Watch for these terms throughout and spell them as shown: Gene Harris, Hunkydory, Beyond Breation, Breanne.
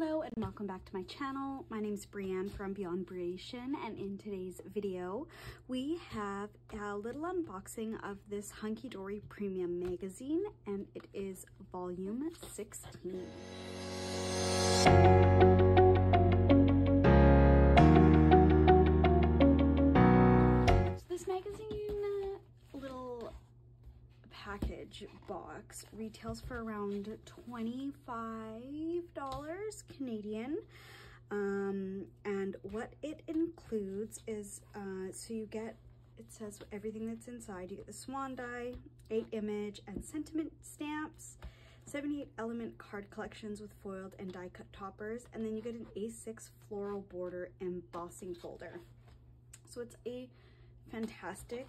Hello and welcome back to my channel. My name is Breanne from Beyond Breation, and in today's video we have a little unboxing of this Hunkydory premium magazine, and it is volume 16. Package box retails for around $25 Canadian, and what it includes is so you get, it says everything that's inside. You get the swan die, 8 image and sentiment stamps, 78 element card collections with foiled and die cut toppers, and then you get an A6 floral border embossing folder. So it's a fantastic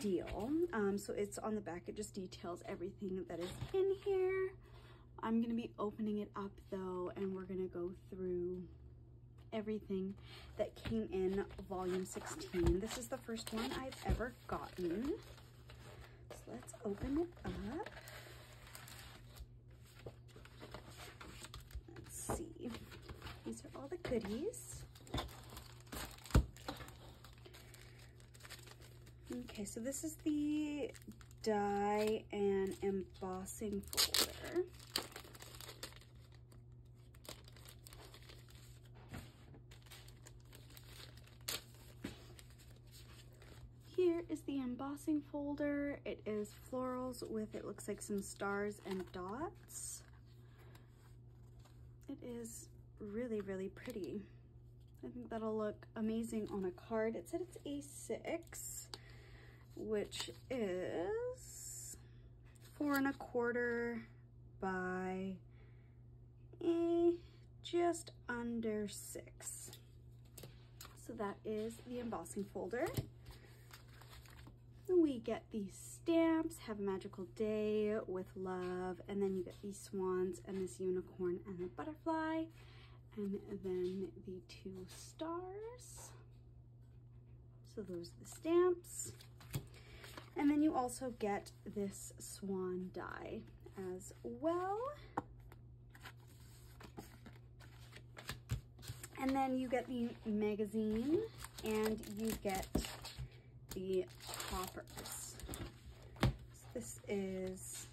deal. So it's on the back, it just details everything that is in here. I'm gonna be opening it up though, and we're gonna go through everything that came in volume 16. This is the first one I've ever gotten, so let's open it up. Let's see, these are all the goodies. Okay, so this is the die and embossing folder. Here is the embossing folder. It is florals with, it looks like some stars and dots. It is really, really pretty. I think that'll look amazing on a card. It said it's A6. Which is 4¼ by just under 6. So that is the embossing folder. We get these stamps, have a magical day with love, and then you get these swans and this unicorn and the butterfly, and then the 2 stars. So those are the stamps. And then you also get this swan die as well. And then you get the magazine and you get the toppers. So this is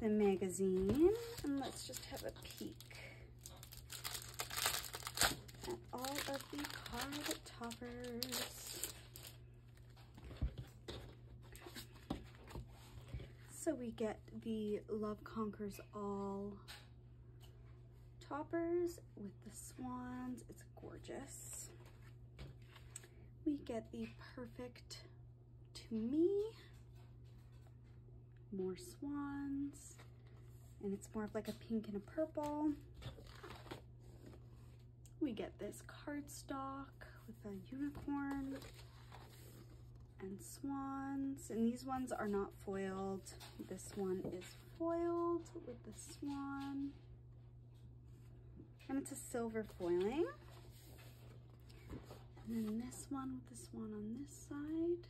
the magazine, and let's just have a peek at all of the card toppers. So we get the Love Conquers All toppers with the swans. It's gorgeous. We get the Perfect to Me. More swans. And it's more of like a pink and a purple. We get this cardstock with a unicorn and swans, and these ones are not foiled. This one is foiled with the swan, and it's a silver foiling. And then this one with the swan on this side,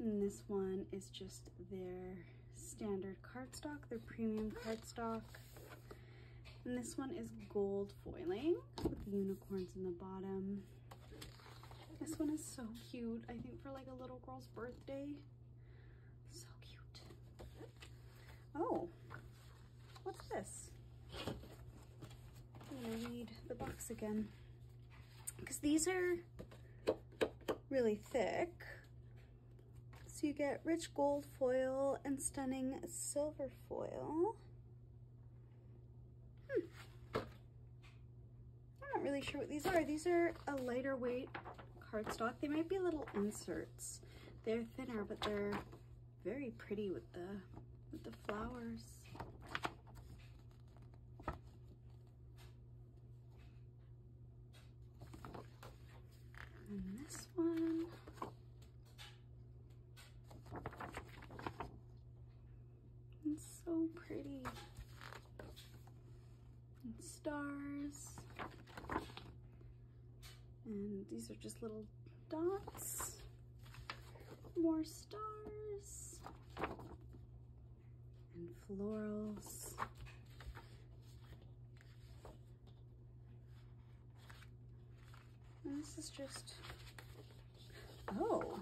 and this one is just their standard cardstock, their premium cardstock. And this one is gold foiling with the unicorns in the bottom. This one is so cute. I think for like a little girl's birthday. So cute. Oh, what's this? I'm gonna read the box again, because these are really thick. So you get rich gold foil and stunning silver foil. I'm not really sure what these are. These are a lighter weight cardstock. They might be little inserts. They're thinner, but they're very pretty with the flowers. And this one. It's so pretty. And stars. And these are just little dots, more stars, and florals. And this is just, oh,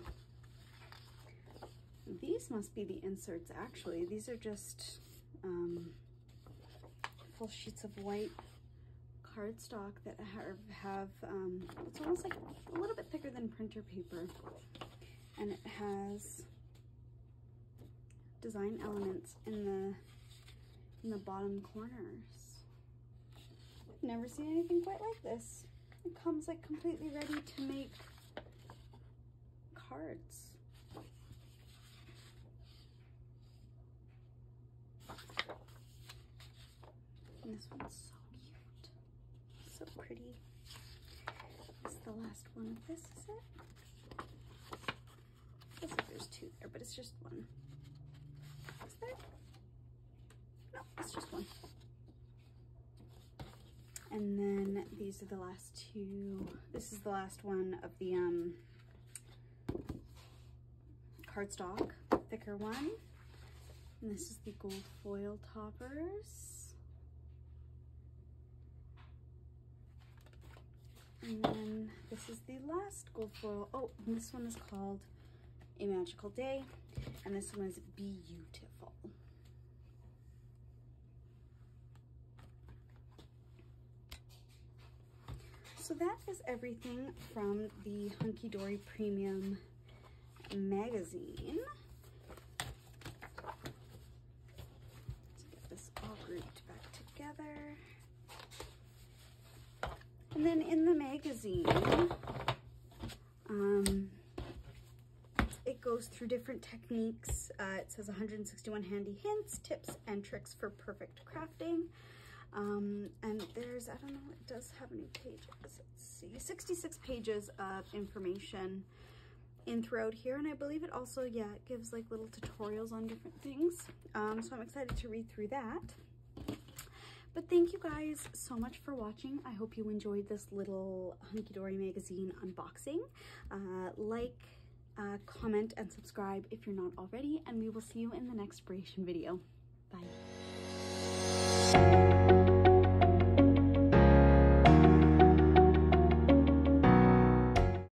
these must be the inserts actually. These are just full sheets of white cardstock that have it's almost like a little bit thicker than printer paper, and it has design elements in the bottom corners. I've never seen anything quite like this. It comes like completely ready to make cards. And this one's so cute, so pretty. This is the last one of this, is it? I guess if there's two there, but it's just one. Is there? No, it's just one. And then these are the last two. This is the last one of the cardstock, thicker one. And this is the gold foil toppers. And then this is the last gold foil. Oh, and this one is called A Magical Day. And this one is beautiful. So that is everything from the Hunkydory Premium magazine. Let's get this all grouped back together. And then in the magazine, it goes through different techniques. It says 161 handy hints, tips, and tricks for perfect crafting. And there's, I don't know, it does have new pages, let's see, 66 pages of information in throughout here, and I believe it also, yeah, it gives like little tutorials on different things, so I'm excited to read through that. But thank you guys so much for watching. I hope you enjoyed this little Hunkydory magazine unboxing. Comment, and subscribe if you're not already, and we will see you in the next Breation video. Bye.